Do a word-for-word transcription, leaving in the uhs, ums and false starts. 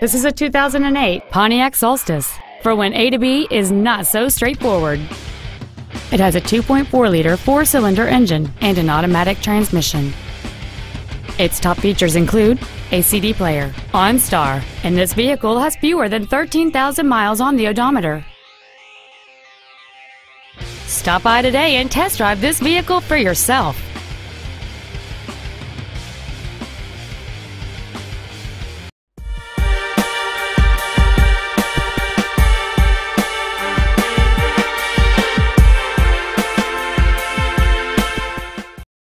This is a two thousand eight Pontiac Solstice for when A to B is not so straightforward. It has a two point four liter four-cylinder engine and an automatic transmission. Its top features include a C D player, OnStar, and this vehicle has fewer than thirteen thousand miles on the odometer. Stop by today and test drive this vehicle for yourself.